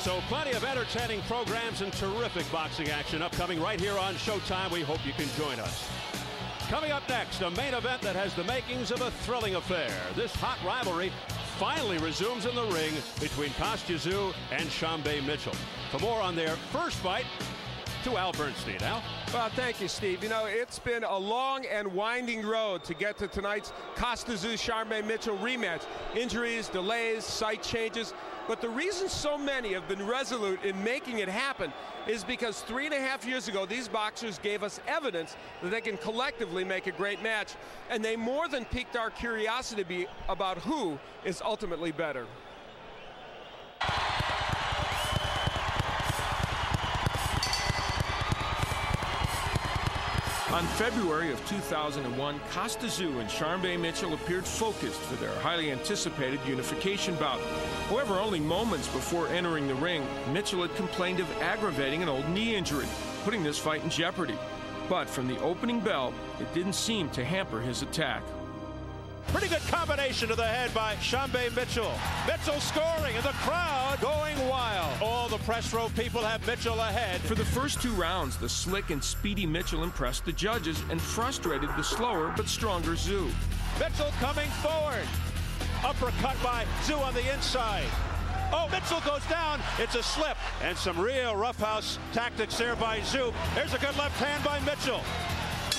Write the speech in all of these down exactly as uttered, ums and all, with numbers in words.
So plenty of entertaining programs and terrific boxing action upcoming right here on Showtime. We hope you can join us. Coming up next, a main event that has the makings of a thrilling affair. This hot rivalry finally resumes in the ring between Kostya Tszyu and Sharmba Mitchell. For more on their first fight, to Al Bernstein. Al? Well, thank you, Steve. You know, it's been a long and winding road to get to tonight's Kostya Tszyu-Sharmba Mitchell rematch. Injuries, delays, site changes. But the reason so many have been resolute in making it happen is because three and a half years ago, these boxers gave us evidence that they can collectively make a great match. And they more than piqued our curiosity about who is ultimately better. On February of two thousand one, Kostya Tszyu and Sharmba Mitchell appeared focused for their highly anticipated unification bout. However, only moments before entering the ring, Mitchell had complained of aggravating an old knee injury, putting this fight in jeopardy. But from the opening bell, it didn't seem to hamper his attack. Pretty good combination to the head by Sharmba Mitchell. Mitchell scoring and the crowd going wild. All the press row people have Mitchell ahead. For the first two rounds, the slick and speedy Mitchell impressed the judges and frustrated the slower but stronger Tszyu. Mitchell coming forward. Uppercut by Tszyu on the inside. Oh, Mitchell goes down. It's a slip. And some real roughhouse tactics there by Tszyu. There's a good left hand by Mitchell.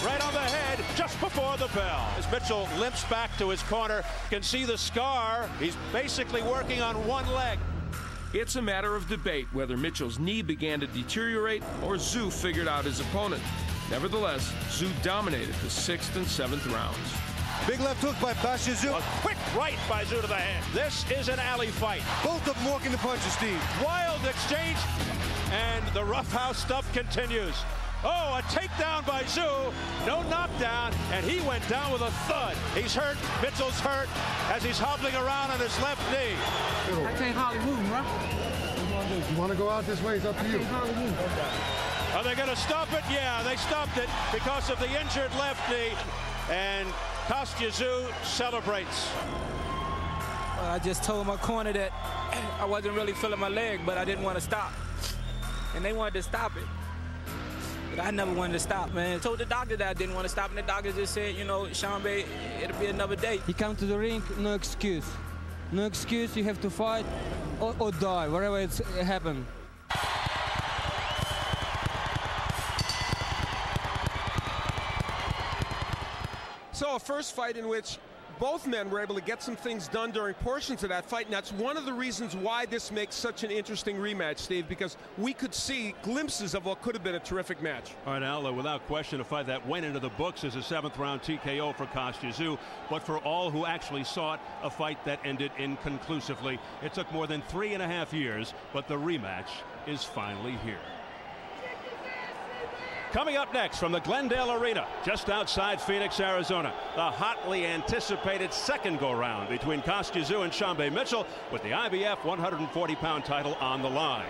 Right on the head, just before the bell. As Mitchell limps back to his corner, can see the scar. He's basically working on one leg. It's a matter of debate whether Mitchell's knee began to deteriorate or Tszyu figured out his opponent. Nevertheless, Tszyu dominated the sixth and seventh rounds. Big left hook by Kostya Tszyu. A quick right by Tszyu to the hand. This is an alley fight. Both of them walking the punches, Steve. Wild exchange, and the roughhouse stuff continues. Oh, a takedown by Tszyu, no knockdown, and he went down with a thud. He's hurt, Mitchell's hurt, as he's hobbling around on his left knee. I can't hardly move, bro. You want to go out this way, it's up to you. Are they going to stop it? Yeah, they stopped it because of the injured left knee, and Kostya Tszyu celebrates. I just told my corner that I wasn't really feeling my leg, but I didn't want to stop, and they wanted to stop it. But I never wanted to stop, man. I told the doctor that I didn't want to stop, and the doctor just said, you know, Sharmba, it'll be another day. You come to the ring, no excuse. No excuse, you have to fight or, or die, wherever it's happened. So a first fight in which both men were able to get some things done during portions of that fight, and that's one of the reasons why this makes such an interesting rematch, Steve, because we could see glimpses of what could have been a terrific match. All right, Al, without question, a fight that went into the books as a seventh-round T K O for Kostya Tszyu, but for all who actually saw it, a fight that ended inconclusively. It took more than three and a half years, but the rematch is finally here. Coming up next from the Glendale Arena, just outside Phoenix, Arizona, the hotly anticipated second go-round between Kostya Tszyu and Sharmba Mitchell, with the I B F one forty pound title on the line.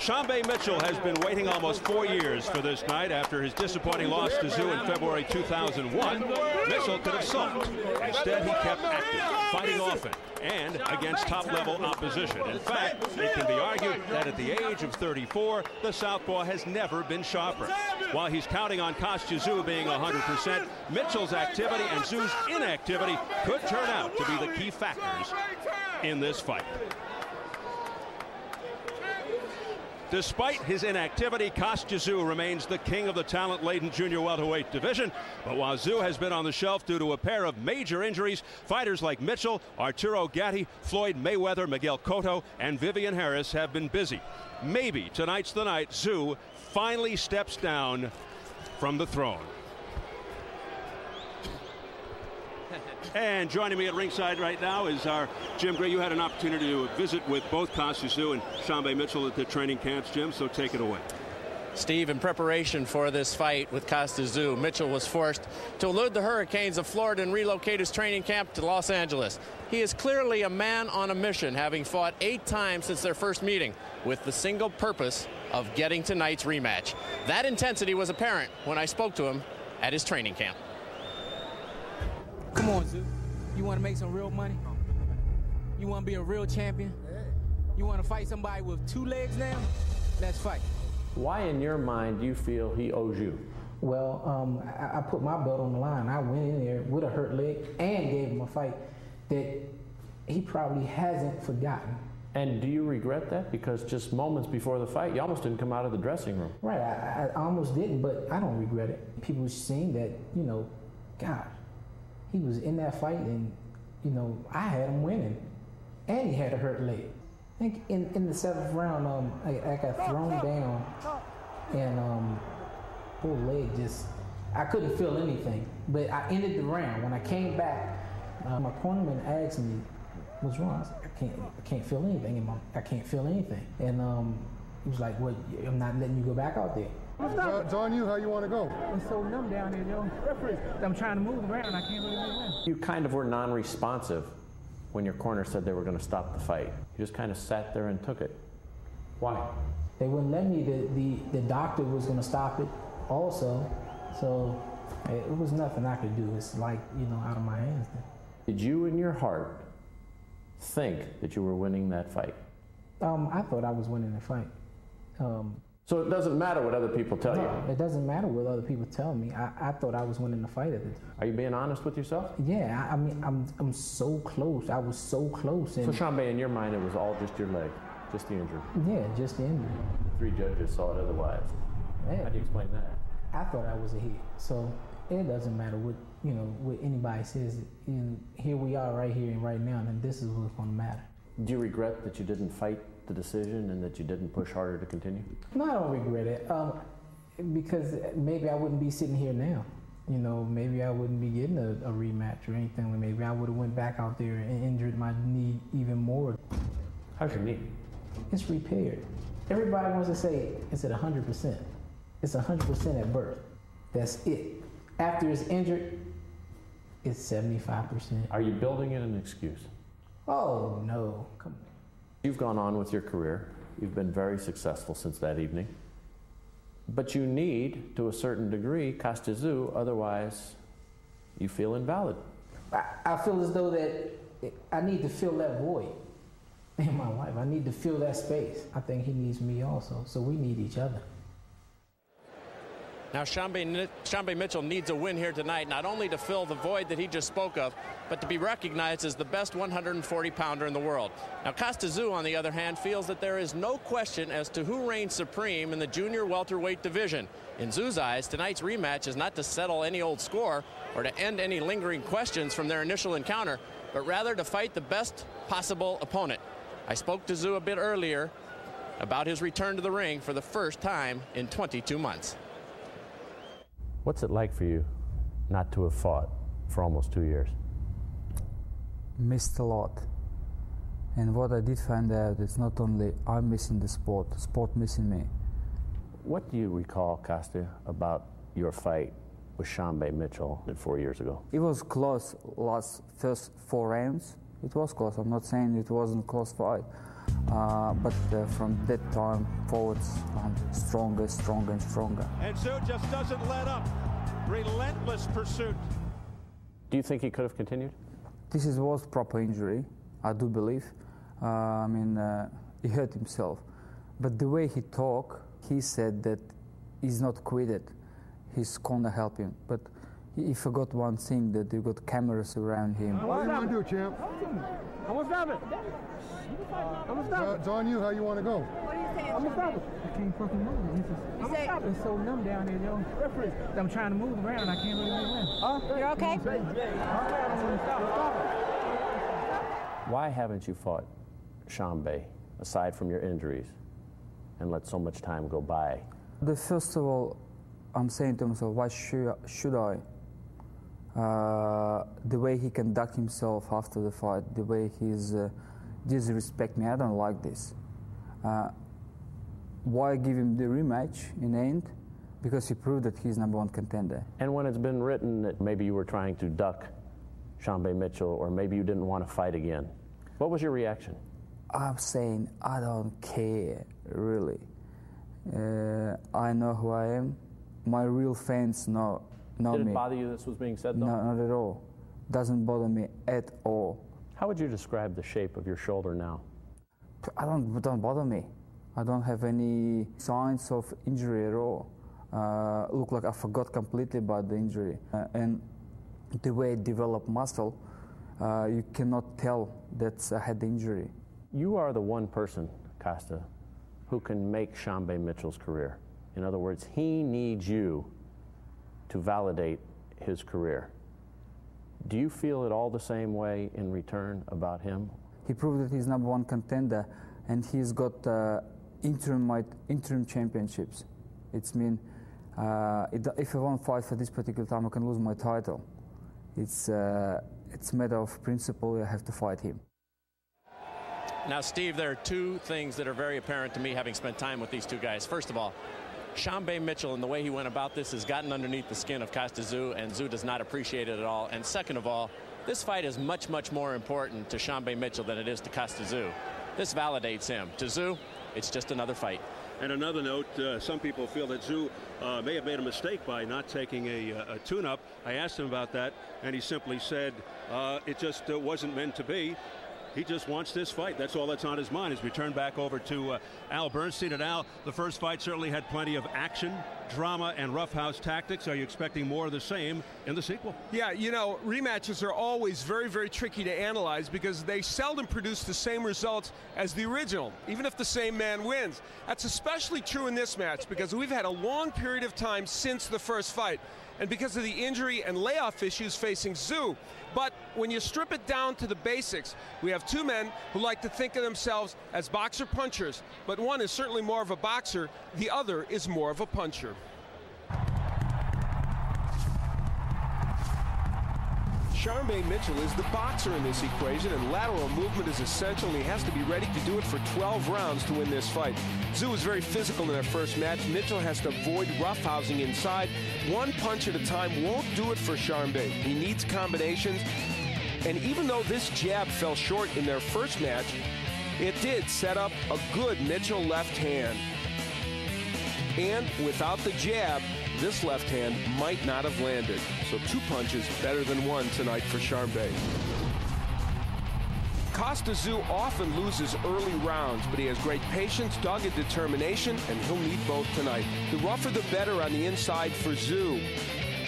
Sharmba Mitchell has been waiting almost four years for this night after his disappointing loss to Tszyu in February two thousand one. Mitchell could have sulked. Instead, he kept active, fighting often, and against top-level opposition. In fact, it can be argued that at the age of thirty-four, the southpaw has never been sharper. While he's counting on Kostya Tszyu being one hundred percent, Mitchell's activity and Tszયુ's inactivity could turn out to be the key factors in this fight. Despite his inactivity, Kostya Tszyu remains the king of the talent-laden junior welterweight division. But while Tszyu has been on the shelf due to a pair of major injuries, fighters like Mitchell, Arturo Gatti, Floyd Mayweather, Miguel Cotto, and Vivian Harris have been busy. Maybe tonight's the night Tszyu finally steps down from the throne. And joining me at ringside right now is our Jim Gray. You had an opportunity to visit with both Kostya Tszyu and Sharmba Mitchell at the training camps, Jim, so take it away. Steve, in preparation for this fight with Kostya Tszyu, Mitchell was forced to elude the Hurricanes of Florida and relocate his training camp to Los Angeles. He is clearly a man on a mission, having fought eight times since their first meeting, with the single purpose of getting tonight's rematch. That intensity was apparent when I spoke to him at his training camp. Come on, Tszyu. You want to make some real money? You want to be a real champion? You want to fight somebody with two legs now? Let's fight. Why, in your mind, do you feel he owes you? Well, um, I, I put my belt on the line. I went in there with a hurt leg and gave him a fight that he probably hasn't forgotten. And do you regret that? Because just moments before the fight, you almost didn't come out of the dressing room. Right, I, I almost didn't, but I don't regret it. People seeing that, you know, God, he was in that fight and, you know, I had him winning. And he had a hurt leg. I think in, in the seventh round, um, I, I got thrown down and um, whole leg just, I couldn't feel anything. But I ended the round. When I came back, uh, my cornerman asked me, what's wrong? I was like, I can't, I can't feel anything in my, I can't feel anything. And um, he was like, well, I'm not letting you go back out there. It's on you how you want to go. I'm so numb down here, yo. Referee, I'm trying to move around. I can't really move around. You kind of were non-responsive when your corner said they were going to stop the fight. You just kind of sat there and took it. Why? They wouldn't let me. The, the, the doctor was going to stop it also. So it was nothing I could do. It's like, you know, out of my hands then. Did you in your heart think that you were winning that fight? Um, I thought I was winning the fight. Um, so it doesn't matter what other people tell no, you? It doesn't matter what other people tell me. I, I thought I was winning the fight at the time. Are you being honest with yourself? Yeah, I, I mean, I'm, I'm so close. I was so close. And so, Sharmba, in your mind, it was all just your leg, just the injury? Yeah, just the injury. The three judges saw it otherwise. Yeah. How do you explain that? I thought I was a hit. So it doesn't matter what, you know, what anybody says. And here we are right here and right now, and this is what's going to matter. Do you regret that you didn't fight the decision and that you didn't push harder to continue? No, I don't regret it, um, because maybe I wouldn't be sitting here now. You know, maybe I wouldn't be getting a, a rematch or anything. Maybe I would have went back out there and injured my knee even more. How's your knee? It's repaired. Everybody wants to say it's at one hundred percent. It's one hundred percent at birth. That's it. After it's injured, it's seventy-five percent. Are you building in an excuse? Oh, no. Come on. You've gone on with your career. You've been very successful since that evening. But you need, to a certain degree, Kostya Tszyu, otherwise you feel invalid. I, I feel as though that I need to fill that void in my life. I need to fill that space. I think he needs me also, so we need each other. Now, Sharmba, Sharmba Mitchell needs a win here tonight, not only to fill the void that he just spoke of, but to be recognized as the best one forty pounder in the world. Now, Kostya Tszyu, on the other hand, feels that there is no question as to who reigns supreme in the junior welterweight division. In Tszyu's eyes, tonight's rematch is not to settle any old score or to end any lingering questions from their initial encounter, but rather to fight the best possible opponent. I spoke to Tszyu a bit earlier about his return to the ring for the first time in twenty-two months. What's it like for you not to have fought for almost two years? Missed a lot. And what I did find out is not only I'm missing the sport, the sport missing me. What do you recall, Kostya, about your fight with Sharmba Mitchell four years ago? It was close last first four rounds. It was close. I'm not saying it wasn't a close fight. Uh, but uh, from that time forwards, um, stronger, stronger, and stronger. And Tszyu just doesn't let up. Relentless pursuit. Do you think he could have continued? This is, was proper injury, I do believe. Uh, I mean, uh, he hurt himself. But the way he talked, he said that he's not quitted. He's gonna help him. But he forgot one thing, that you got cameras around him. What do you want to do, champ? I'm gonna stop it. I'm gonna stop it. It's on you how you want to go. What do you say? I'm gonna stop it. I can't fucking move. It's just, I'm gonna stop it. It's so numb down there, yo. Referee, I'm trying to move around. I can't really move around. Huh? You're okay? You know I'm gonna stop it. Stop it. Why haven't you fought Sharmba, aside from your injuries, and let so much time go by? The first of all, I'm saying to myself, why should, should I? Uh, the way he conduct himself after the fight, the way he's uh, disrespect me, I don't like this. Uh, why give him the rematch in the end? Because he proved that he's number one contender. And when it's been written that maybe you were trying to duck Sharmba Mitchell, or maybe you didn't want to fight again, what was your reaction? I'm saying I don't care, really. Uh, I know who I am. My real fans know. Not Did it me. bother you this was being said, though? No, not at all. Doesn't bother me at all. How would you describe the shape of your shoulder now? I don't don't bother me. I don't have any signs of injury at all. Uh, look like I forgot completely about the injury. Uh, and the way it developed muscle, uh, you cannot tell that I had the injury. You are the one person, Kostya, who can make Sharmba Mitchell's career. In other words, he needs you to validate his career. Do you feel it all the same way in return about him? He proved that he's number one contender, and he's got uh, interim interim championships. It's mean uh, it, if I won't fight for this particular time, I can lose my title. It's uh, it's a matter of principle. I have to fight him. Now, Steve, there are two things that are very apparent to me, having spent time with these two guys. First of all, Sharmba Mitchell and the way he went about this has gotten underneath the skin of Kostya Tszyu, and Tszyu does not appreciate it at all. And second of all, this fight is much, much more important to Sharmba Mitchell than it is to Kostya Tszyu. This validates him. To Tszyu, it's just another fight. And another note, uh, some people feel that Tszyu uh, may have made a mistake by not taking a, a tune-up. I asked him about that, and he simply said uh, it just uh, wasn't meant to be. He just wants this fight. That's all that's on his mind as we turn back over to uh, Al Bernstein. And Al, the first fight certainly had plenty of action, drama, and roughhouse tactics. Are you expecting more of the same in the sequel? Yeah, you know, rematches are always very, very tricky to analyze because they seldom produce the same results as the original, even if the same man wins. That's especially true in this match because we've had a long period of time since the first fight, and because of the injury and layoff issues facing Tszyu. But when you strip it down to the basics, we have two men who like to think of themselves as boxer punchers, but one is certainly more of a boxer, the other is more of a puncher. Sharmba Mitchell is the boxer in this equation, and lateral movement is essential, and he has to be ready to do it for twelve rounds to win this fight. Tszyu was very physical in their first match. Mitchell has to avoid roughhousing inside. One punch at a time won't do it for Sharmba. He needs combinations, and even though this jab fell short in their first match, it did set up a good Mitchell left hand. And without the jab, this left hand might not have landed. So two punches better than one tonight for Sharmba. Kostya Tszyu often loses early rounds, but he has great patience, dogged determination, and he'll need both tonight. The rougher the better on the inside for Tszyu.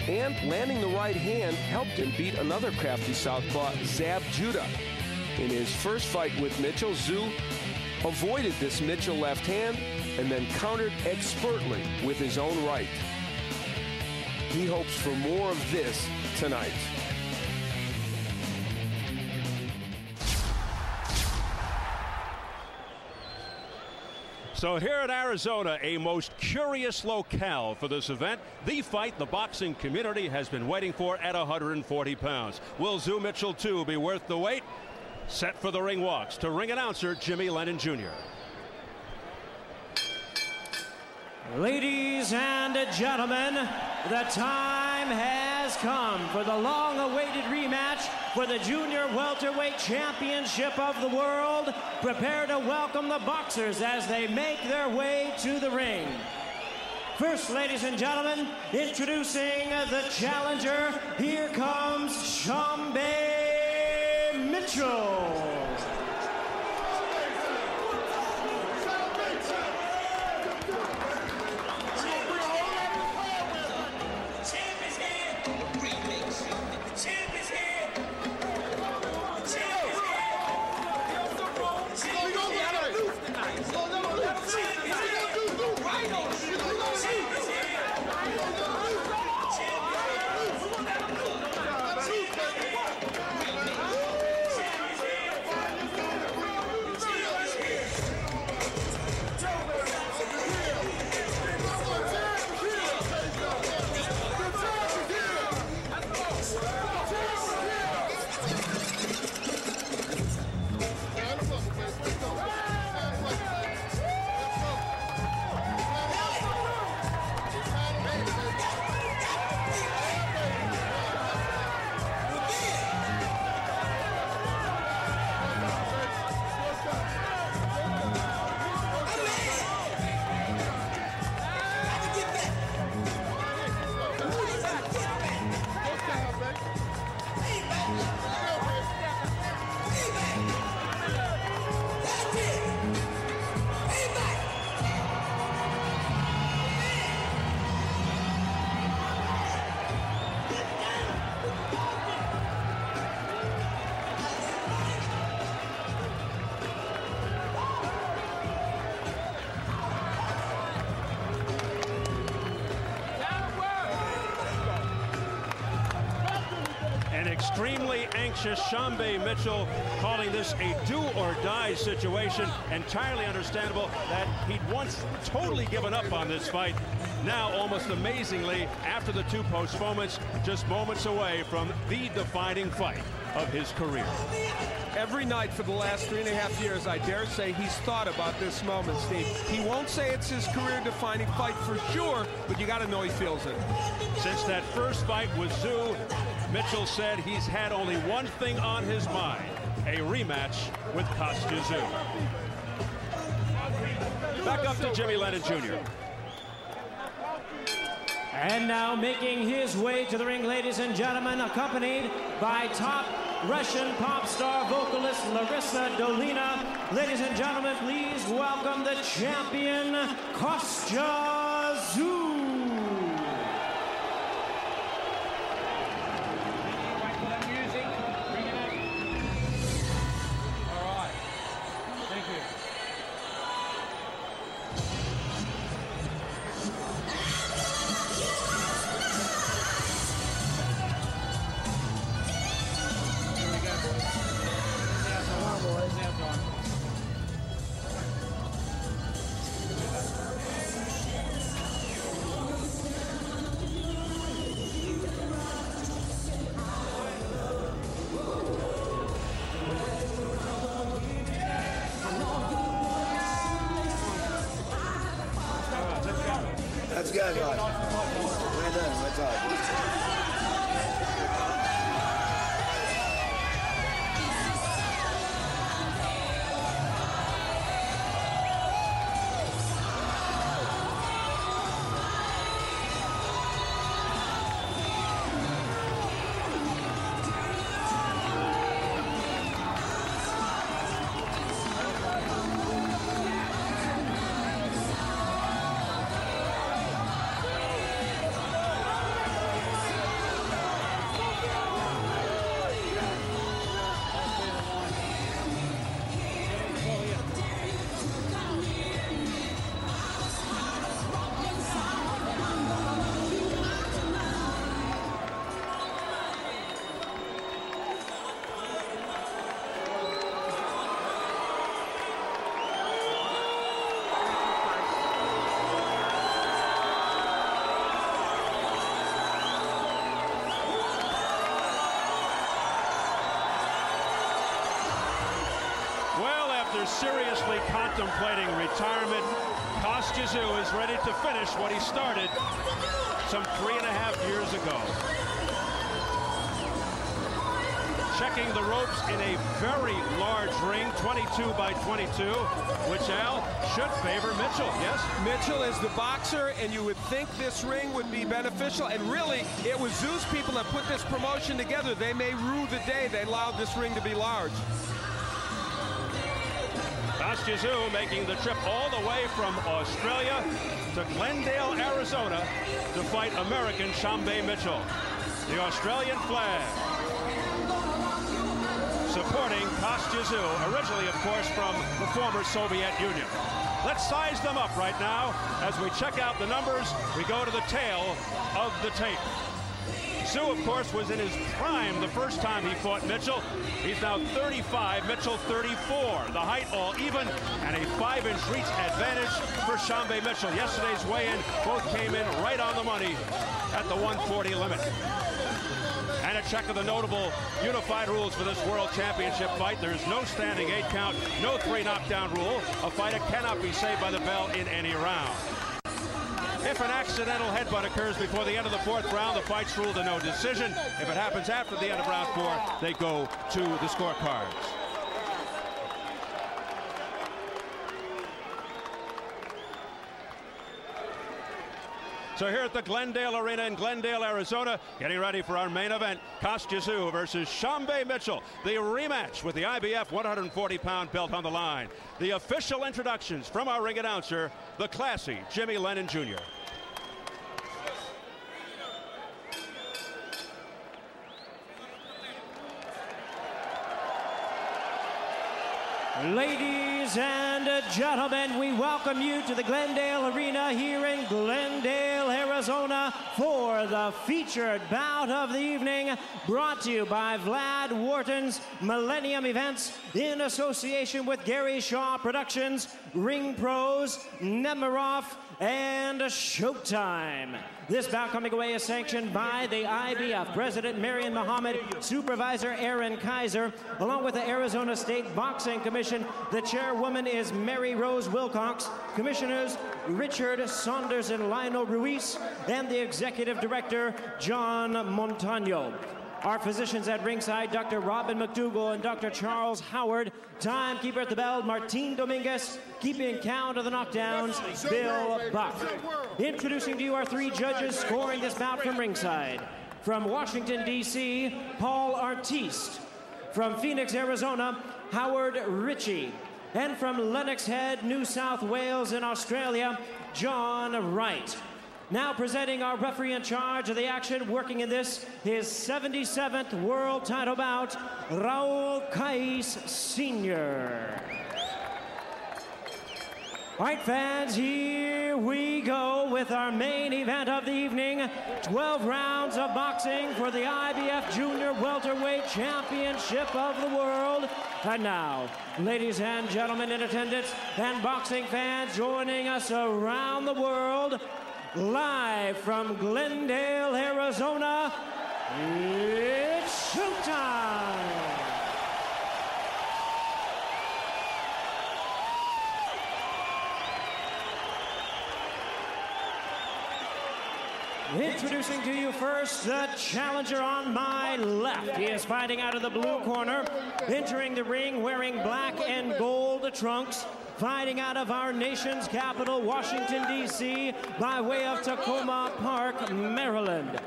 And landing the right hand helped him beat another crafty southpaw, Zab Judah. In his first fight with Mitchell, Tszyu avoided this Mitchell left hand and then countered expertly with his own right. He hopes for more of this tonight. So here in Arizona, a most curious locale for this event, the fight the boxing community has been waiting for at one hundred forty pounds. Will Tszyu Mitchell two be worth the wait? Set for the ring walks to ring announcer Jimmy Lennon Junior Ladies and gentlemen, the time has come for the long-awaited rematch for the Junior Welterweight Championship of the World. Prepare to welcome the boxers as they make their way to the ring. First, ladies and gentlemen, introducing the challenger, here comes Sharmba Mitchell. extremely anxious. Sharmba Mitchell calling this a do-or-die situation. Entirely understandable that he'd once totally given up on this fight. Now, almost amazingly, after the two postponements, just moments away from the defining fight of his career. Every night for the last three and a half years, I dare say he's thought about this moment, Steve. He won't say it's his career-defining fight for sure, but you got to know he feels it. Since that first fight with Tszyu, Mitchell said he's had only one thing on his mind, a rematch with Kostya Tszyu. Back up to Jimmy Lennon Junior And now making his way to the ring, ladies and gentlemen, accompanied by top Russian pop star vocalist Larissa Dolina. Ladies and gentlemen, please welcome the champion, Kostya Tszyu. Seriously contemplating retirement, Kostya Tszyu is ready to finish what he started some three and a half years ago. Checking the ropes in a very large ring, twenty-two by twenty-two, which Al should favor Mitchell, yes? Mitchell is the boxer, and you would think this ring would be beneficial, and really, it was Tszyu's people that put this promotion together. They may rue the day they allowed this ring to be large. Kostya Tszyu making the trip all the way from Australia to Glendale, Arizona to fight American Sharmba Mitchell. The Australian flag supporting Kostya Tszyu, originally, of course, from the former Soviet Union. Let's size them up right now. As we check out the numbers, we go to the tail of the tape. Tszyu, of course, was in his prime the first time he fought Mitchell. He's now thirty-five, Mitchell thirty-four. The height all even, and a five-inch reach advantage for Sharmba Mitchell. Yesterday's weigh-in, both came in right on the money at the one forty limit. And a check of the notable unified rules for this World Championship fight. There's no standing eight count, no three knockdown rule. A fighter cannot be saved by the bell in any round. If an accidental headbutt occurs before the end of the fourth round, the fight's ruled a no decision. If it happens after the end of round four, they go to the scorecards. So here at the Glendale Arena in Glendale, Arizona, getting ready for our main event, Kostya Tszyu versus Sharmba Mitchell, the rematch with the I B F one forty pound belt on the line. The official introductions from our ring announcer, the classy Jimmy Lennon Junior Ladies and gentlemen, we welcome you to the Glendale Arena here in Glendale, Arizona for the featured bout of the evening, brought to you by Vlad Wharton's Millennium Events in association with Gary Shaw Productions, Ring Pros, Nemiroff, and Showtime. This bout coming away is sanctioned by the I B F. President Marion Muhammad, Supervisor Aaron Kaiser, along with the Arizona State Boxing Commission. The chairwoman is Mary Rose Wilcox. Commissioners Richard Saunders and Lionel Ruiz, and the Executive Director, John Montano. Our physicians at ringside, Doctor Robin McDougall and Doctor Charles Howard. Timekeeper at the bell, Martin Dominguez. Keeping count of the knockdowns, Bill Buck. Introducing to you our three judges scoring this bout from ringside. From Washington, D C, Paul Artisst. From Phoenix, Arizona, Howard Ritchie. And from Lennox Head, New South Wales in Australia, John Wright. Now presenting our referee in charge of the action, working in this, his seventy-seventh world title bout, Raul Caiz Senior All right, fans, here we go with our main event of the evening. twelve rounds of boxing for the I B F Junior Welterweight Championship of the World. And now, ladies and gentlemen in attendance and boxing fans joining us around the world, live from Glendale, Arizona, it's Showtime! Introducing to you first the challenger on my left. He is fighting out of the blue corner, entering the ring wearing black and gold trunks. Fighting out of our nation's capital, Washington, D C, by way of Tacoma Park, Maryland.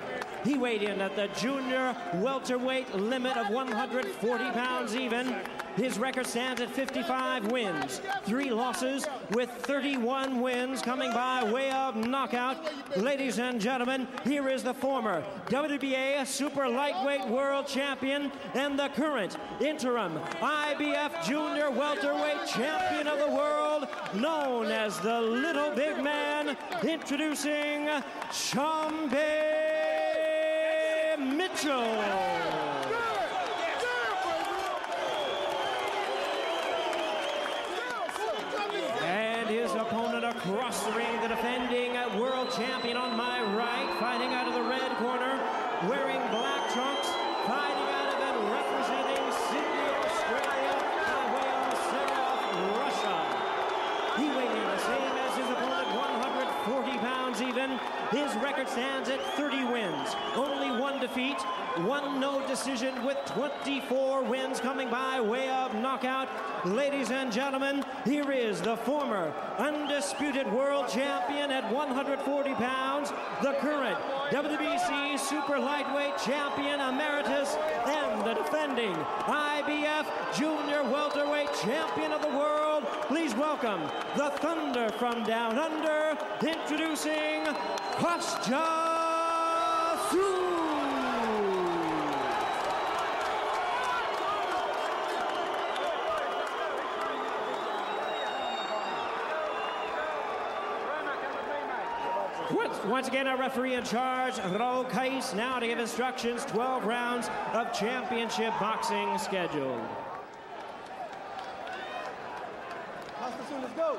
He weighed in at the junior welterweight limit of one hundred forty pounds even. His record stands at fifty-five wins, three losses, with thirty-one wins coming by way of knockout. Ladies and gentlemen, here is the former W B A super lightweight world champion and the current interim I B F junior welterweight champion of the world, known as the Little Big Man, introducing Sharmba Mitchell. And his opponent across the ring, the defending world champion on my right, fighting out of the red corner, wearing black trunks, fighting out of and representing Sydney, Australia, by way of Serov, Russia. He weighed in the same as his opponent, one hundred forty pounds even. His record stands at thirty wins, only one defeat, one no decision, with twenty-four wins coming by way of knockout. Ladies and gentlemen, here is the former undisputed world champion at one hundred forty pounds, the current W B C super lightweight champion emeritus, and the defending I B F junior welterweight champion of the world. Please welcome the Thunder from Down Under, introducing Kostya Tszyu. Once again, our referee in charge, Raul Caiz, now to give instructions. twelve rounds of championship boxing scheduled. Kostya, let's go.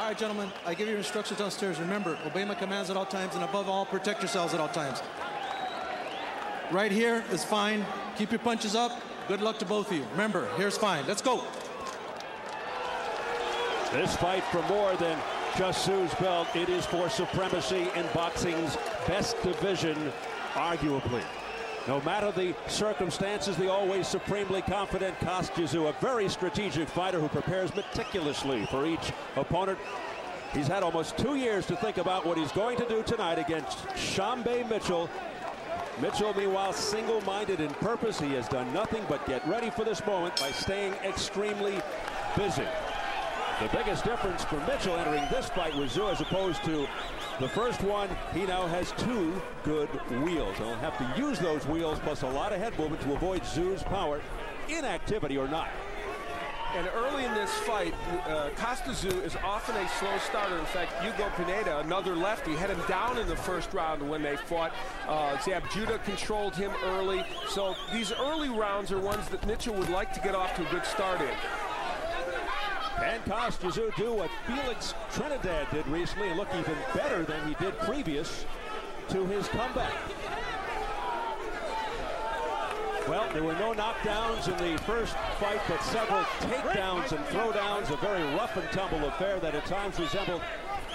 All right, gentlemen, I give you instructions downstairs. Remember, obey my commands at all times, and above all, protect yourselves at all times. Right here is fine. Keep your punches up. Good luck to both of you. Remember, here's fine. Let's go. This fight for more than just Tszyu's belt. It is for supremacy in boxing's best division, arguably. No matter the circumstances, the always supremely confident Kostya Tszyu, a very strategic fighter who prepares meticulously for each opponent. He's had almost two years to think about what he's going to do tonight against Sharmba Mitchell. Mitchell, meanwhile, single-minded in purpose. He has done nothing but get ready for this moment by staying extremely busy. The biggest difference for Mitchell entering this fight with Tszyu as opposed to the first one, he now has two good wheels. He'll have to use those wheels plus a lot of head movement to avoid Tszyu's power, inactivity or not. And early in this fight, uh, Kostya Tszyu is often a slow starter. In fact, Hugo Pineda, another lefty, had him down in the first round when they fought. Uh, Zab Judah controlled him early. So these early rounds are ones that Mitchell would like to get off to a good start in. And Kostya Tszyu do what Felix Trinidad did recently and look even better than he did previous to his comeback. Well, there were no knockdowns in the first fight, but several takedowns and throwdowns, a very rough-and-tumble affair that at times resembled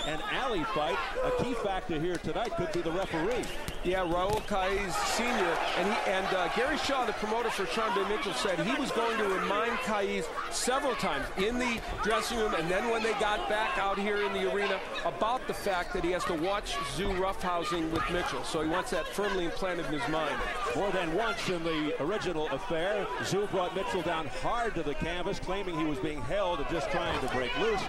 an alley fight. A key factor here tonight could be the referee. Yeah, Raul Caiz Senior And, he, and uh, Gary Shaw, the promoter for Sharmba Mitchell, said he was going to remind Caiz several times in the dressing room and then when they got back out here in the arena about the fact that he has to watch Tszyu roughhousing with Mitchell. So he wants that firmly implanted in his mind. More than once in the original affair, Tszyu brought Mitchell down hard to the canvas, claiming he was being held and just trying to break loose.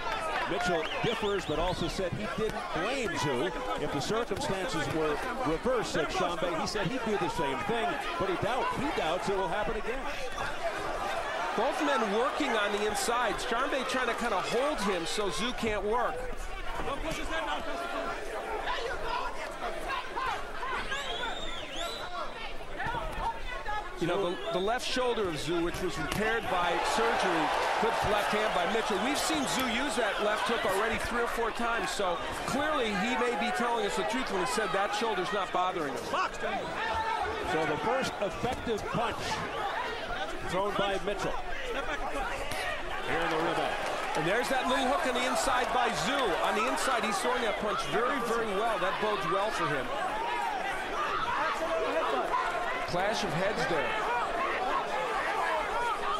Mitchell differs, but also said he didn't blame Tszyu. If the circumstances were reversed, said Sharmba, he said he'd do the same thing, but he, doubt, he doubts it will happen again. Both men working on the inside. Sharmba trying to kind of hold him so Tszyu can't work. Don't push his head down. You know, the, the left shoulder of Tszyu, which was repaired by surgery, good left hand by Mitchell. We've seen Tszyu use that left hook already three or four times, so clearly he may be telling us the truth when he said that shoulder's not bothering him. So the first effective punch thrown by Mitchell. Here in the river. And there's that little hook on the inside by Tszyu. On the inside, he's throwing that punch very, very well. That bodes well for him. Clash of heads there.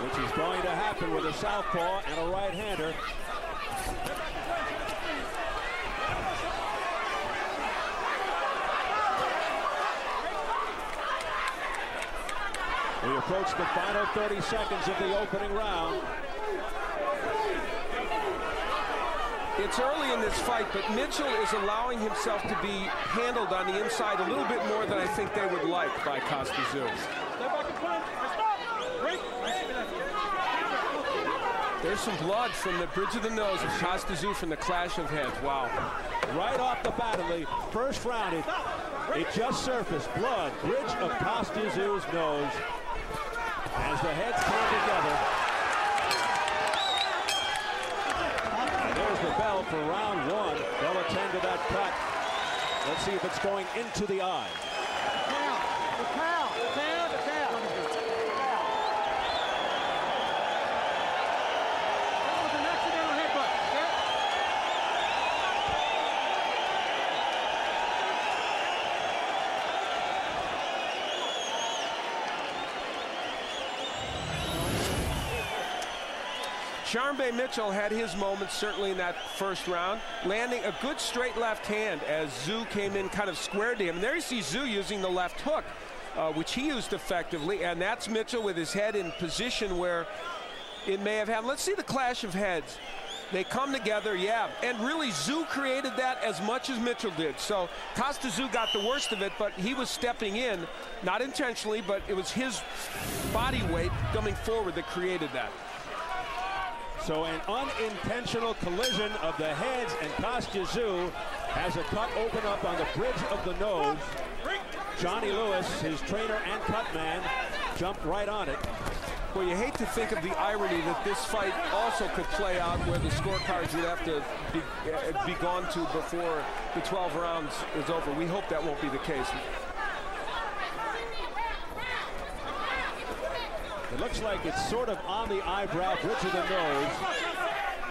Which is going to happen with a southpaw and a right-hander. We approach the final thirty seconds of the opening round. It's early in this fight, but Mitchell is allowing himself to be handled on the inside a little bit more than I think they would like by Kostya Tszyu. There's some blood from the bridge of the nose of Kostya Tszyu from the clash of heads. Wow. Right off the bat in the first round, it, it just surfaced. Blood, bridge of Kostya Tszyu's nose as the heads came together. Bell for round one. They'll attend to that cut. Let's see if it's going into the eye. The cow, the cow, the cow, the cow. That was an accidental headbutt. Sharmba Mitchell had his moments certainly in that first round, landing a good straight left hand as Tszyu came in kind of squared to him. And there you see Tszyu using the left hook, uh, which he used effectively, and that's Mitchell with his head in position where it may have happened. Let's see the clash of heads. They come together, yeah, and really Tszyu created that as much as Mitchell did. So Kostya Tszyu got the worst of it, but he was stepping in, not intentionally, but it was his body weight coming forward that created that. So an unintentional collision of the heads, and Kostya Tszyu has a cut open up on the bridge of the nose. Johnny Lewis, his trainer and cut man, jumped right on it. Well, you hate to think of the irony that this fight also could play out where the scorecards would have to be, uh, be gone to before the twelve rounds is over. We hope that won't be the case. It looks like it's sort of on the eyebrow, bridge of the nose,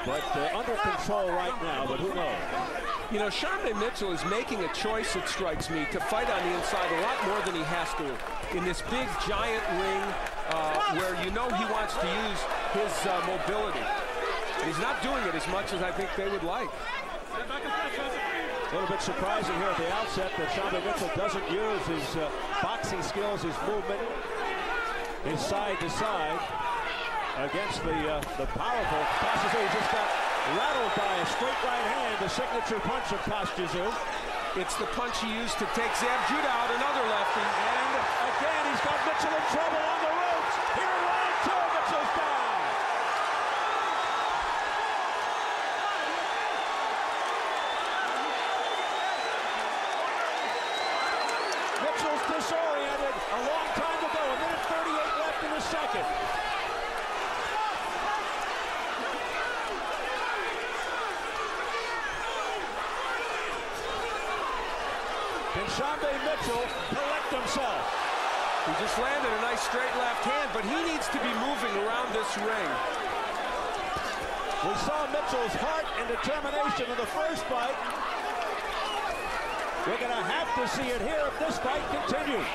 but uh, under control right now, but who knows? You know, Sharmba Mitchell is making a choice, it strikes me, to fight on the inside a lot more than he has to in this big, giant ring uh, where you know he wants to use his uh, mobility. And he's not doing it as much as I think they would like. A little bit surprising here at the outset that Sharmba Mitchell doesn't use his uh, boxing skills, his movement, his side to side against the uh, the powerful Kostya Tszyu. Just got rattled by a straight right hand, the signature punch of Kostya Tszyu. It's the punch he used to take Zab Judah out, another lefty. And again, he's got Mitchell in trouble on the ropes. Here, round two, Mitchell's down. Mitchell's disoriented. A long time to go. A minute thirty-eight left in the second. Can Sharmba Mitchell collect himself? He just landed a nice straight left hand, but he needs to be moving around this ring. We saw Mitchell's heart and determination in the first fight. We're going to have to see it here if this fight continues.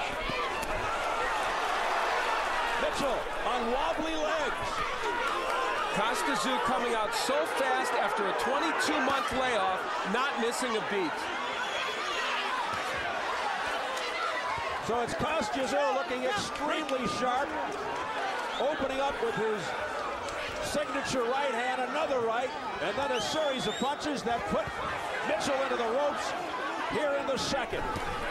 Mitchell on wobbly legs. Kostya Tszyu coming out so fast after a twenty-two month layoff, not missing a beat. So it's Kostya Tszyu looking extremely sharp, opening up with his signature right hand, another right, and then a series of punches that put Mitchell into the ropes here in the second.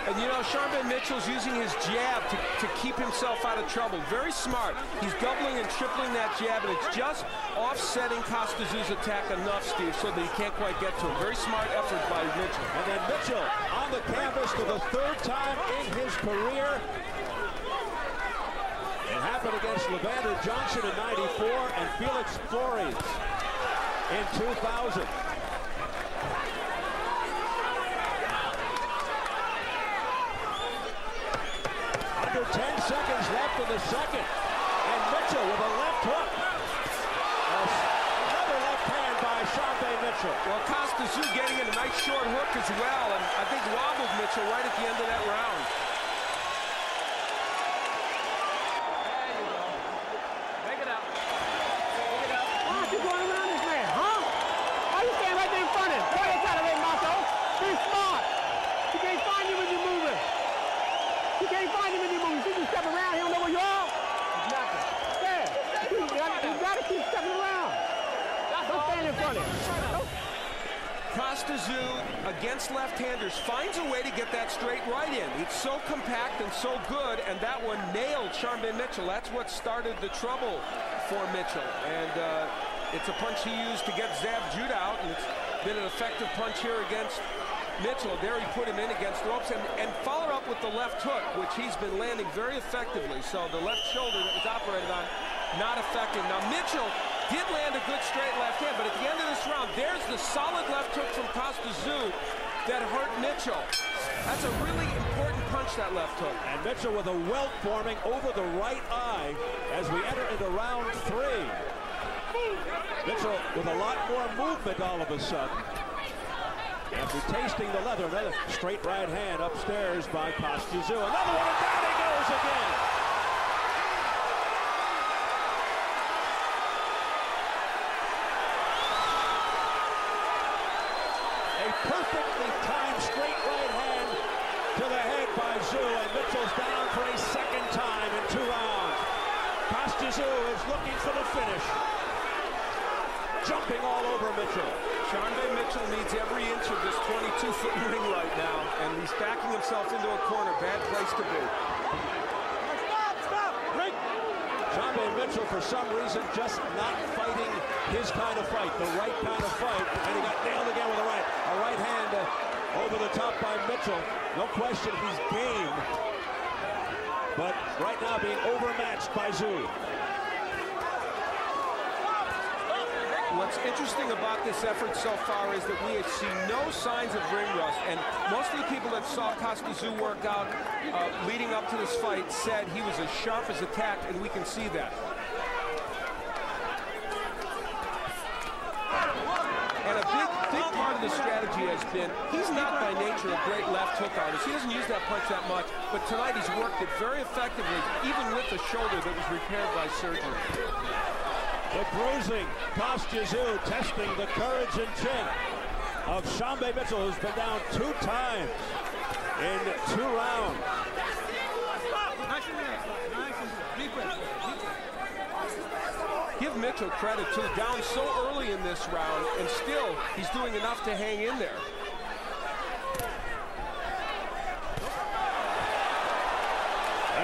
And you know, Sharmba Mitchell's using his jab to, to keep himself out of trouble. Very smart. He's doubling and tripling that jab, and it's just offsetting Kostya Tszyu's attack enough, Steve, so that he can't quite get to him. Very smart effort by Mitchell. And then Mitchell on the canvas for the third time in his career. It happened against Levander Johnson in ninety-four and Felix Flores in two thousand. ten seconds left in the second, and Mitchell with a left hook. Another left hand by Sharmba Mitchell. Well, Kostya Tszyu getting in a nice short hook as well, and I think wobbled Mitchell right at the end of that round. Make it up. Make it up. Why are you going around this man, huh? Why are you standing right there in front of him? Why are you trying to make Mato? Be smart. He can't find you when you're moving. He can't find him anymore. You just step around. He don't know where you are. Nothing. Yeah. You gotta, you gotta keep stepping around. Don't stand in front of him. Kostya Tszyu against left-handers finds a way to get that straight right in. It's so compact and so good, and that one nailed Sharmba Mitchell. That's what started the trouble for Mitchell. And uh, it's a punch he used to get Zab Judah out, and it's been an effective punch here against Mitchell. There he put him in against the ropes, and, and followed up with the left hook, which he's been landing very effectively. So the left shoulder that was operated on, not effective. Now Mitchell did land a good straight left hand, but at the end of this round, there's the solid left hook from Kostya Tszyu that hurt Mitchell. That's a really important punch, that left hook. And Mitchell with a welt forming over the right eye as we enter into round three. Mitchell with a lot more movement all of a sudden. After tasting the leather, another straight right hand upstairs by Kostya Tszyu. Another one, and down he goes again. A perfectly timed straight right hand to the head by Tszyu, and Mitchell's down for a second time in two rounds. Kostya Tszyu is looking for the finish. Jumping all over Mitchell. Sharmba Mitchell needs every inch of this twenty-two foot ring right now, and he's backing himself into a corner. Bad place to be. Stop, stop, break. Sharmba Mitchell, for some reason, just not fighting his kind of fight, the right kind of fight, and he got nailed again with a right. A right hand uh, over the top by Mitchell. No question, he's game, but right now being overmatched by Tszyu. What's interesting about this effort so far is that we have seen no signs of ring rust, and most of the people that saw Kostya Tszyu work out uh, leading up to this fight said he was as sharp as attack, and we can see that. And a big, big part of the strategy has been he's not by nature a great left hook artist. He doesn't use that punch that much, but tonight he's worked it very effectively, even with the shoulder that was repaired by surgery. The bruising, Kostya Tszyu testing the courage and chin of Sharmba Mitchell, who's been down two times in two rounds. Give Mitchell credit, too. Down so early in this round, and still he's doing enough to hang in there.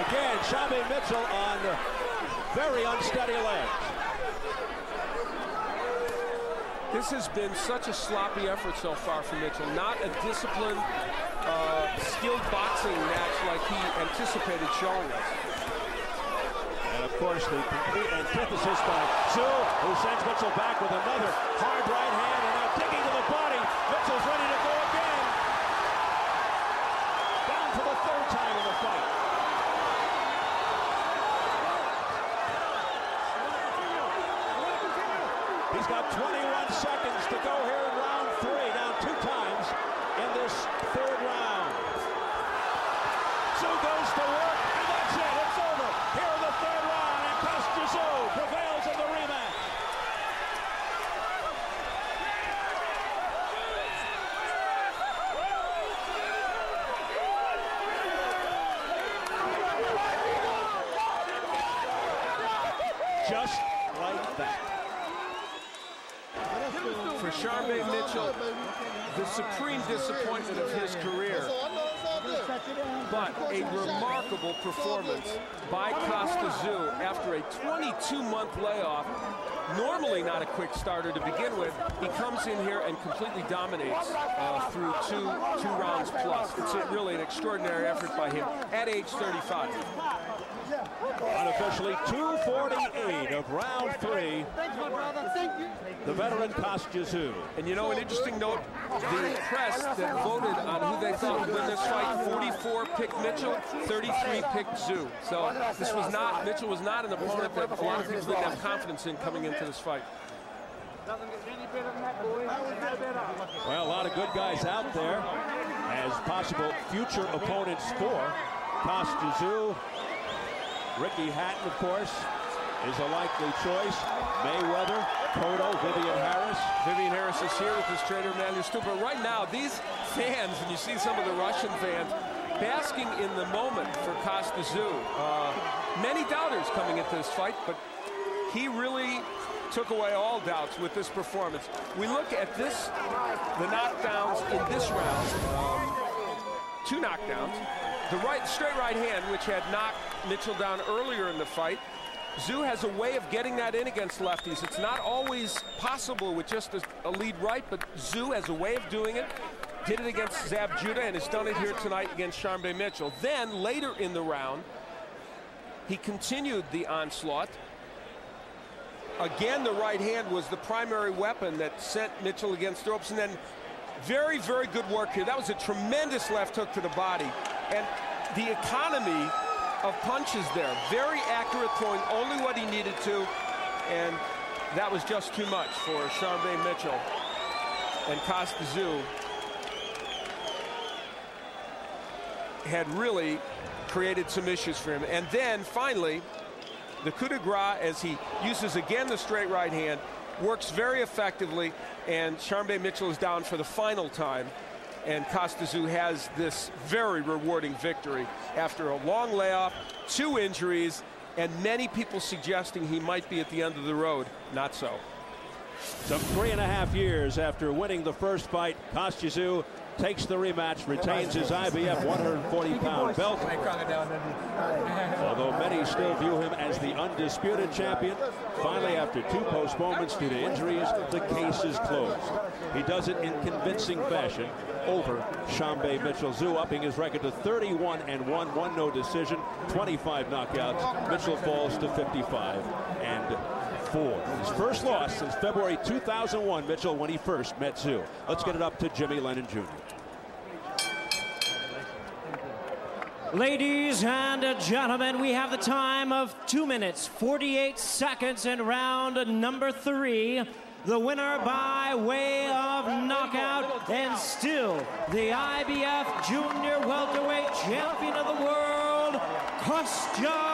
Again, Sharmba Mitchell on very unsteady legs. This has been such a sloppy effort so far for Mitchell. Not a disciplined, uh, skilled boxing match like he anticipated showing us. And of course, the complete antithesis by Tszyu, who sends Mitchell back with another hard right hand, and now kicking to the body. Mitchell's ready to go again. Down for the third time in the fight. He's got twenty-one seconds to go here in round three, down two times in this third round. Tszyu goes to work, and that's it, it's over. Here in the third round, and Kostya Tszyu prevails in the rematch. Just like that. For Sharmba Mitchell, the supreme disappointment of his career, but a remarkable performance by Kostya Tszyu after a twenty-two month layoff. Normally not a quick starter to begin with, he comes in here and completely dominates uh, through two two rounds plus. It's a, really an extraordinary effort by him at age thirty-five. Unofficially, two forty-eight of round three. The veteran Kostya Tszyu. And you know, an interesting note, the press that voted on who they thought would win this fight, forty-four picked Mitchell, thirty-three picked Tszyu. So this was not, Mitchell was not an opponent that a lot of people didn't have confidence in coming into this fight. Well, a lot of good guys out there as possible future opponents for Kostya Tszyu. Ricky Hatton, of course, is a likely choice. Mayweather, Cotto, Vivian Harris. Vivian Harris is here with his trainer, Manny Steward. Right now, these fans, and you see some of the Russian fans, basking in the moment for Kostya Tszyu. Uh, many doubters coming into this fight, but he really took away all doubts with this performance. We look at this, the knockdowns in this round. Um, two knockdowns. The right, straight right hand, which had knocked Mitchell down earlier in the fight. Tszyu has a way of getting that in against lefties. It's not always possible with just a, a lead right, but Tszyu has a way of doing it. Did it against Zab Judah and has done it here tonight against Sharmba Mitchell. Then, later in the round, he continued the onslaught. Again, the right hand was the primary weapon that sent Mitchell against the ropes. And then, very, very good work here. That was a tremendous left hook to the body. And the economy of punches there. Very accurate, throwing only what he needed to, and that was just too much for Sharmba Mitchell and Kostya Tszyu. Had really created some issues for him. And then finally, the coup de grace as he uses again the straight right hand, works very effectively, and Sharmba Mitchell is down for the final time. And Kostya Tszyu has this very rewarding victory after a long layoff, two injuries, and many people suggesting he might be at the end of the road. Not so. Some three and a half years after winning the first fight, Kostya Tszyu takes the rematch, retains his I B F one forty pound belt. Although many still view him as the undisputed champion, finally, after two postponements due to injuries, the case is closed. He does it in convincing fashion over Sharmba Mitchell. Tszyu upping his record to thirty-one and one, one no decision, twenty-five knockouts. Mitchell falls to fifty-five and four. His first loss since February two thousand one, Mitchell, when he first met Tszyu. Let's get it up to Jimmy Lennon Junior Ladies and gentlemen, we have the time of two minutes, forty-eight seconds in round number three. The winner by way of knockout and still the I B F Junior Welterweight Champion of the World, Kostya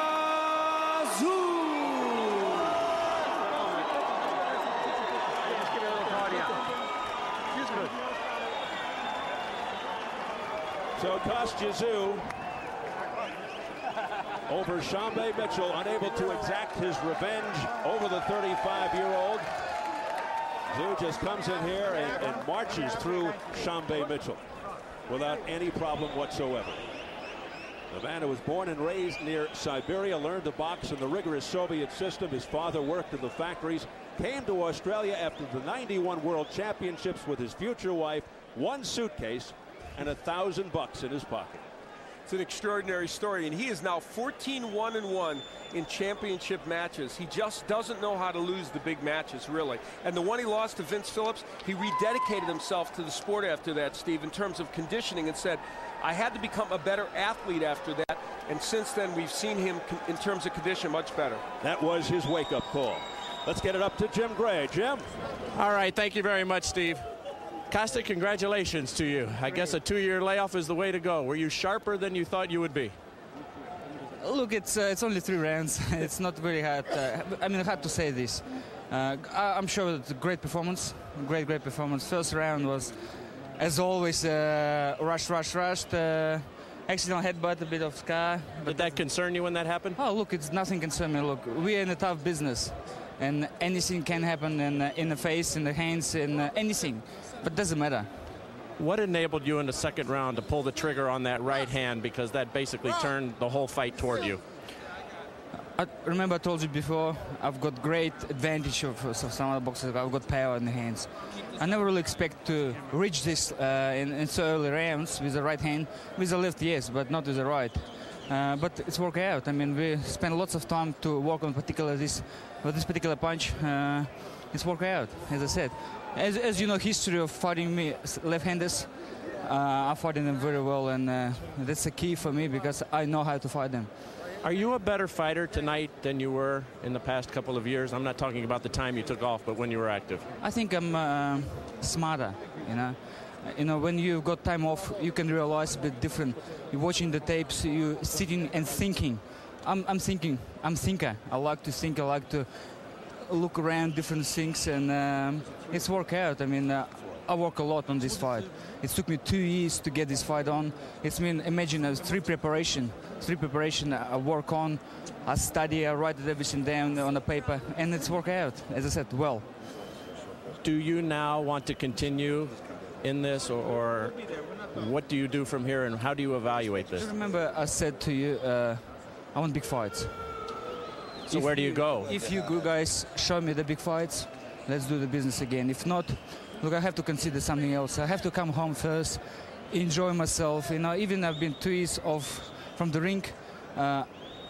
Tszyu. She's good. So Kostya Tszyu over Sharmba Mitchell, unable to exact his revenge over the thirty-five-year-old. Tszyu just comes in here and, and marches through Sharmba Mitchell without any problem whatsoever. The man who was born and raised near Siberia learned to box in the rigorous Soviet system. His father worked in the factories, came to Australia after the ninety-one World Championships with his future wife, one suitcase, and a thousand bucks in his pocket. It's an extraordinary story, and he is now fourteen one and one in championship matches. He just doesn't know how to lose the big matches, really. And the one he lost to Vince Phillips, he rededicated himself to the sport after that, Steve, in terms of conditioning, and said, I had to become a better athlete after that. And since then, we've seen him, in terms of condition, much better. That was his wake-up call. Let's get it up to Jim Gray. Jim? All right, thank you very much, Steve. Kostya, congratulations to you. I guess a two-year layoff is the way to go. Were you sharper than you thought you would be? Look, it's uh, it's only three rounds. It's not very hard. Uh, I mean, hard to say this. Uh, I'm sure that it's a great performance. Great, great performance. First round was, as always, uh, rush, rush, rushed. Uh, accidental headbutt, a bit of scar. Did that concern you when that happened? Oh, look, it's nothing concerned me. Look, we're in a tough business, and anything can happen in, uh, in the face, in the hands, in uh, anything. But it doesn't matter. What enabled you in the second round to pull the trigger on that right hand, because that basically turned the whole fight toward you? I remember I told you before, I've got great advantage of, of some other boxers. I've got power in the hands. I never really expect to reach this uh, in, in so early rounds with the right hand. With the left, yes, but not with the right. Uh, but it's working out. I mean, we spend lots of time to work on particular this, with this particular punch. Uh, it's working out, as I said. As, as you know, history of fighting me left-handers, uh, I fought them very well, and uh, that's a key for me because I know how to fight them. Are you a better fighter tonight than you were in the past couple of years? I'm not talking about the time you took off, but when you were active. I think I'm uh, smarter, you know. You know, when you've got time off, you can realize a bit different. You're watching the tapes, you're sitting and thinking. I'm, I'm thinking. I'm thinker. I like to think. I like to look around different things, and um, it's worked out. I mean, uh, I work a lot on this fight. It took me two years to get this fight on. It's been, imagine, uh, three preparation, three preparation. I work on, I study, I write everything down on the paper, and it's worked out. As I said, well. Do you now want to continue in this, or, or what do you do from here, and how do you evaluate this? Remember, I said to you, uh, I want big fights. So if where do you, you go? If you guys show me the big fights, let's do the business again. If not, look, I have to consider something else. I have to come home first, enjoy myself. You know, even I've been two years off from the ring. Uh,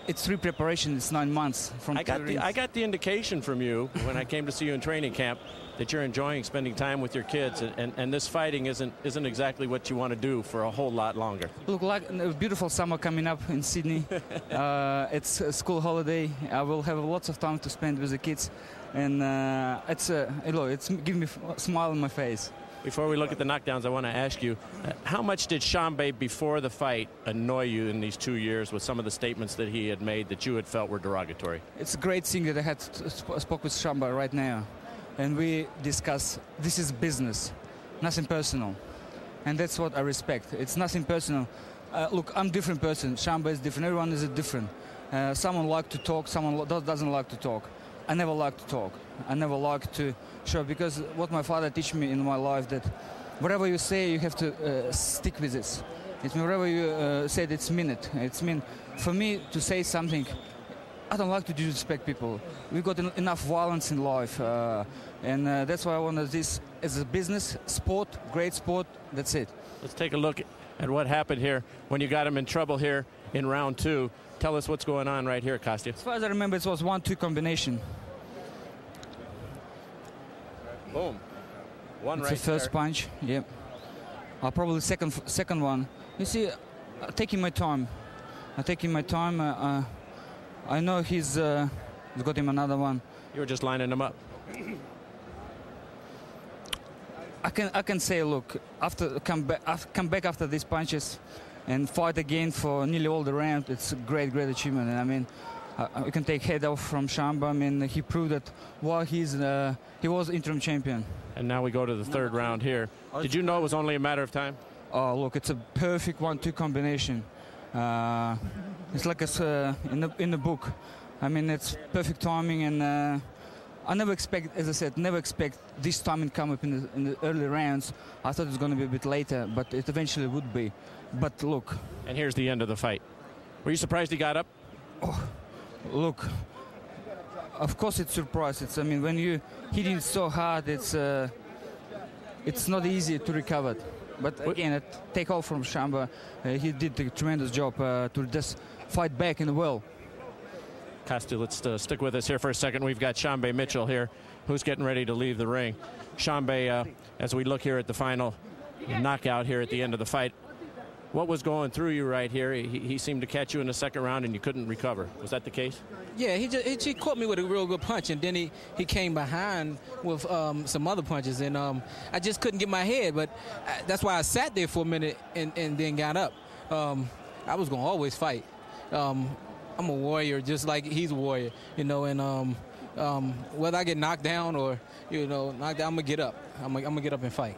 it's re-preparation. It's nine months from. I got the, the I got the indication from you when I came to see you in training camp that you're enjoying spending time with your kids, and, and, and this fighting isn't isn't exactly what you want to do for a whole lot longer. Look, like a beautiful summer coming up in Sydney. uh, it's a school holiday. I will have lots of time to spend with the kids, and uh, it's a uh, it's giving me a smile on my face. Before we look at the knockdowns, I want to ask you, uh, how much did Sharmba before the fight annoy you in these two years with some of the statements that he had made that you had felt were derogatory? It's a great thing that I had sp spoke with Sharmba right now. And we discuss, this is business, nothing personal. And that's what I respect. It's nothing personal. Uh, look, I'm a different person. Sharmba is different. Everyone is different. Uh, someone likes to talk, someone doesn't like to talk. I never like to talk. I never like to show, because what my father taught me in my life, that whatever you say, you have to uh, stick with this. It's whatever you uh, said, it's mean it. It's mean. For me to say something, I don't like to disrespect people. We've got en enough violence in life, uh, and uh, that's why I wanted this as a business, sport, great sport, that's it. Let's take a look at what happened here when you got him in trouble here in round two. Tell us what's going on right here, Kostya. As far as I remember, it was one two combination. Boom. One it's right the first there. Punch, yep. Uh, probably second, second one. You see, I'm taking my time. I'm taking my time. Uh, uh, I know he's uh, got him another one. You were just lining him up. I can I can say, look, after come back come back after these punches, and fight again for nearly all the round. It's a great great achievement. And I mean, uh, we can take head off from Sharmba. I mean, he proved that while he's uh, he was interim champion. And now we go to the third round here. Did you know it was only a matter of time? Oh, look, it's a perfect one two combination. Uh, it's like it's uh, in the in the book. I mean, it's perfect timing, and uh, I never expect, as I said, never expect this timing come up in the, in the early rounds. I thought it's going to be a bit later, but it eventually would be. But look. And here's the end of the fight. Were you surprised he got up? Oh, look. Of course, it's surprise. It's I mean, when you hitting so hard, it's uh, it's not easy to recover. But again, a takeoff from Sharmba, uh, he did a tremendous job uh, to just fight back in well. Kostya, let's uh, stick with us here for a second. We've got Sharmba Mitchell here, who's getting ready to leave the ring. Sharmba, uh, as we look here at the final knockout here at the end of the fight, what was going through you right here? He, he seemed to catch you in the second round, and you couldn't recover. Was that the case? Yeah, he just, he just caught me with a real good punch, and then he, he came behind with um, some other punches, and um, I just couldn't get my head. But I, that's why I sat there for a minute and, and then got up. Um, I was going to always fight. Um, I'm a warrior, just like he's a warrior, you know, and um, um, whether I get knocked down or, you know, knocked down, I'm going to get up. I'm going to get up and fight.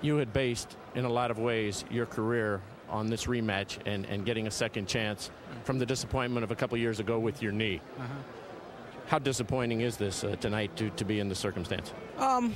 You had based, in a lot of ways, your career on this rematch and, and getting a second chance from the disappointment of a couple years ago with your knee. Uh-huh. How disappointing is this uh, tonight to, to be in this circumstance? Um,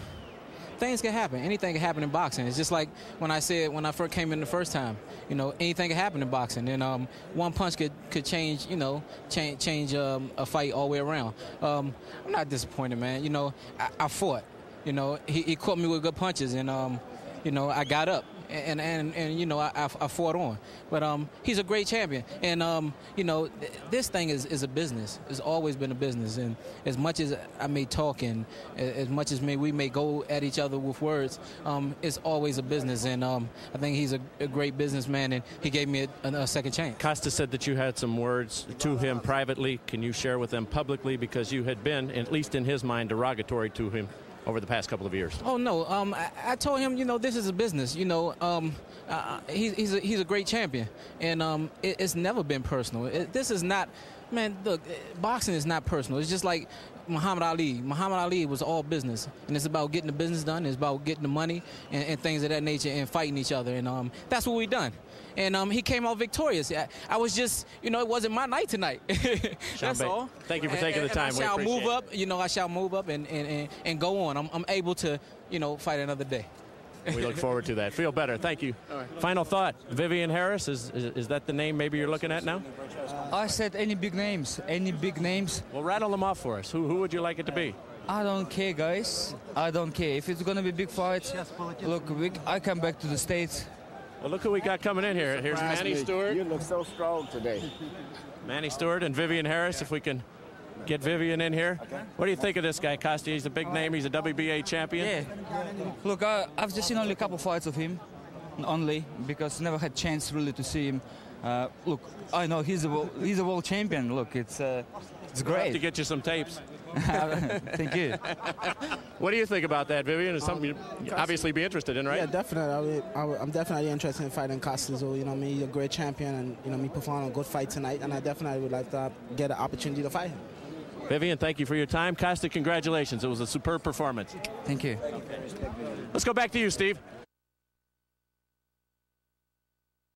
things can happen. Anything can happen in boxing. It's just like when I said when I first came in the first time, you know, anything can happen in boxing. And um, one punch could, could change, you know, change, change um, a fight all the way around. Um, I'm not disappointed, man. You know, I, I fought. You know, he, he caught me with good punches, and, um, you know, I got up. And, and, and you know, I, I fought on. But um, he's a great champion. And, um, you know, th this thing is, is a business. It's always been a business. And as much as I may talk and as much as may, we may go at each other with words, um, it's always a business. And um, I think he's a, a great businessman, and he gave me a, a second chance. Kostya said that you had some words to him privately. Can you share with them publicly? Because you had been, at least in his mind, derogatory to him over the past couple of years. Oh, no. Um, I, I told him, you know, this is a business. You know, um, uh, he's, he's, a, he's a great champion. And um, it, it's never been personal. It, this is not, man, look, boxing is not personal. It's just like Muhammad Ali. Muhammad Ali was all business. And it's about getting the business done. It's about getting the money and, and things of that nature and fighting each other. And um, that's what we done. And um, he came out victorious. I, I was just, you know, it wasn't my night tonight. That's all. Thank you for taking and, the time. And I shall we move up, it. you know, I shall move up and, and, and, and go on. I'm, I'm able to, you know, fight another day. We look forward to that. Feel better. Thank you. Right. Final thought. Vivian Harris, is, is is that the name maybe you're looking at now? Uh, I said any big names, any big names. Well, rattle them off for us. Who, who would you like it to be? I don't care, guys. I don't care. If it's going to be big fights, look, we, I come back to the States. Well, look who we got coming in here. Here's Manny Steward. You look so strong today. Manny Steward and Vivian Harris, if we can get Vivian in here. Okay. What do you think of this guy, Kostya? He's a big name. He's a W B A champion. Yeah. Look, I, I've just seen only a couple fights of him, only, because never had chance really to see him. Uh, look, I know he's a, he's a world champion. Look, it's, uh, it's great. We'll have to get you some tapes. Thank you. What do you think about that, Vivian? It's something um, you'd obviously be interested in, right? Yeah, definitely. I would, I would, I'm definitely interested in fighting Kostya Tszyu. You know, me, he's a great champion, and you know, me performing a good fight tonight, and I definitely would like to get an opportunity to fight him. Vivian, thank you for your time. Kostya, congratulations. It was a superb performance. Thank you. Okay. Let's go back to you, Steve.